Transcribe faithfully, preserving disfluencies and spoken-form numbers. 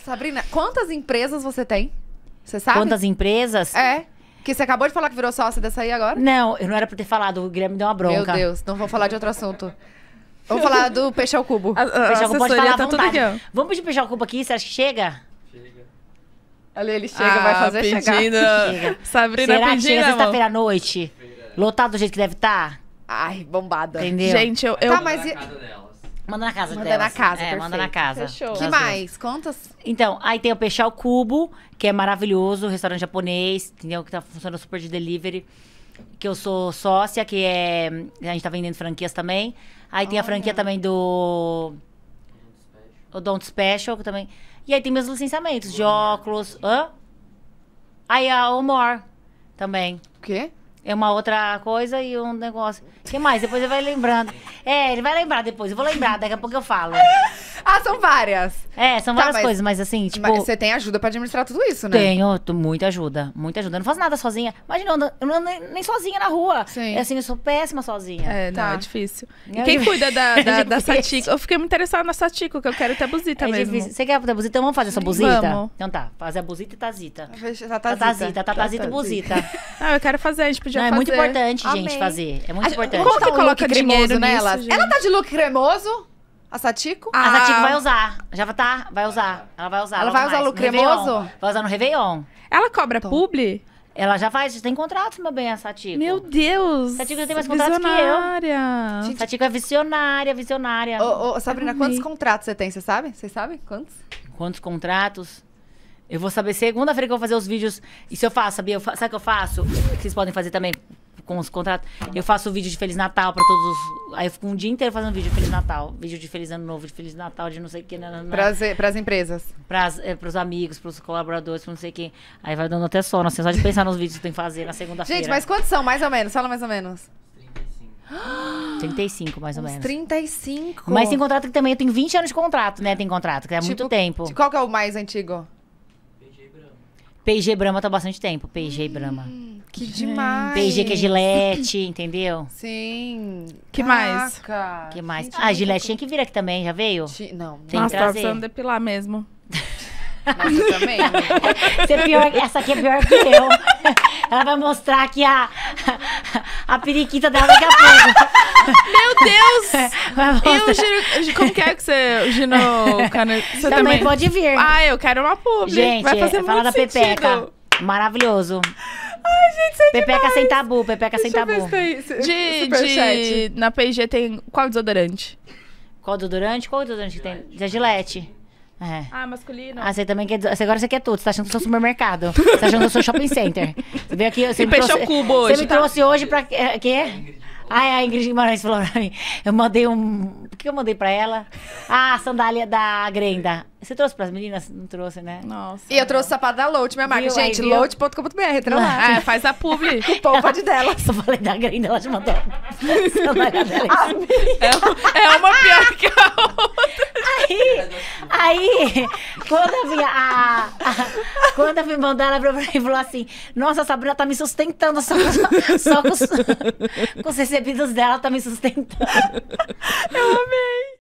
Sabrina, quantas empresas você tem? Você sabe? Quantas empresas? É. Que você acabou de falar que virou sócia dessa aí agora? Não, eu não era pra ter falado. O Guilherme deu uma bronca. Meu Deus, não vou falar de outro assunto. Vamos falar do Peixe ao Cubo. A, a peixe ao cubo pode falar à vontade. Vamos pedir Peixe ao Cubo aqui, você acha que chega? Chega. Olha, ele chega, ah, vai fazer pedindo. Chegar. Chega. Sabrina Será pedindo, que chega sexta-feira à noite? Lotado do jeito que deve estar? Tá? Ai, bombada. Entendeu? Gente, eu... eu... Tá, mas... Manda na casa manda delas. Manda na casa, é, manda na casa. Fechou. Que mais? Contas? Então, aí tem o Peixe ao Cubo, que é maravilhoso, restaurante japonês, entendeu? Que tá funcionando super de delivery. Que eu sou sócia, que é... A gente tá vendendo franquias também. Aí tem oh, a franquia não. também do... O Don't Special, que também... E aí tem meus licenciamentos de óculos. Hã? Aí a Omor também. O quê? É uma outra coisa e um negócio. O que mais? Depois ele vai lembrando. É, ele vai lembrar depois. Eu vou lembrar, daqui a pouco eu falo. Ah, são várias. É, são várias tá, mas, coisas, mas assim, tipo... Mas você tem ajuda pra administrar tudo isso, né? Tenho, muita ajuda, muita ajuda. Eu não faço nada sozinha. Imagina, eu ando, eu não ando nem sozinha na rua. Sim. É assim, eu sou péssima sozinha. É, tá. Não, é difícil. E quem cuida da, da, da Satiko? Eu fiquei muito interessada na Satiko, que eu quero tabuzita é mesmo. Difícil. Você quer tabuzita? Então vamos fazer essa buzita? Vamos. Então tá, fazer a buzita e tazita. Tatazita, tatazita, tatazita e buzita. Não, eu quero fazer, a gente podia não, fazer. É muito importante, Amei. gente, fazer. É muito a importante. Como que coloca dinheiro nela? Ela tá de look cremoso? A Satiko? Ah. A Satiko vai usar. Já tá? Vai usar. Ela vai usar. Ela vai usar o cremoso? Vai usar no Réveillon. Ela cobra Tom. publi? Ela já faz. Já tem contratos, meu bem, a Satiko. Meu Deus. Satiko já tem mais contratos que eu. Gente. Satiko é visionária, visionária. Ô, ô Sabrina, quantos contratos você tem? Você sabe? Vocês sabem? Quantos? Quantos contratos? Eu vou saber segunda-feira que eu vou fazer os vídeos. E se eu faço, sabia? Eu fa... Sabe o que eu faço? Que vocês podem fazer também com os contratos. Eu faço o vídeo de Feliz Natal pra todos os... Aí eu fico um dia inteiro fazendo vídeo de Feliz Natal. Vídeo de Feliz Ano Novo, de Feliz Natal, de não sei o que. Na, na, pras, pras empresas. Pras, é, pros amigos, pros colaboradores, pra não sei o que. Aí vai dando até sono, assim, só de pensar nos vídeos que tem que fazer na segunda-feira. Gente, mas quantos são, mais ou menos? Fala mais ou menos. trinta e cinco, mais ou menos. trinta e cinco? Mas tem contrato que também... Eu tenho vinte anos de contrato, né? Tem contrato, que é tipo, muito tempo. Qual que é o mais antigo? P G. Brahma tá bastante tempo. P G. Hum, Brahma. Que demais. P G que é Gillette, entendeu? Sim. Que Caraca. mais? Que mais? Gente, ah, a Gillette tinha que vir aqui também, já veio? Ti... Não. Tem Nossa, que trazer. Tá precisando depilar mesmo. Nossa, também. É pior, essa aqui é pior que eu. Ela vai mostrar aqui a, a periquita dela daqui a pouco. Meu Deus! E o giro, como que é que você... Gino, cano, você também, também pode vir. Ah, eu quero uma publi. Gente, vai fazer fala muito da Pepeca. Sentido. Maravilhoso. Ai, gente, sei Pepeca demais. sem tabu, Pepeca Deixa sem tabu. De, de, de, na P e G tem qual desodorante? Qual desodorante? Qual desodorante que tem? Da Gillette. É. Ah, masculino. Ah, você também quer... Agora você quer tudo. Você tá achando que eu sou supermercado. Você tá achando que eu sou shopping center. Você veio aqui... Você e me trouxe, o cubo hoje, Você me tá? trouxe hoje pra... É, quê? Ah, a Ingrid Maranhense falou pra mim. Eu mandei um... O que eu mandei pra ela? Ah, a sandália da Grenda. Você trouxe pras meninas? Não trouxe, né? Nossa. E eu não. trouxe o sapato da Louty, minha marca. Viu, gente, louty ponto com ponto b r, entra lá. É, faz a publi. Cupom pode dela. Só falei da Grenda, ela te mandou. sandália dela. É, é uma pior que a outra. Aí, aí quando eu vim, a, a, quando eu vim mandar ela pra mim, falou assim: Nossa, a Sabrina tá me sustentando só, só, só com, os, com os recebidos dela, tá me sustentando. Eu amei.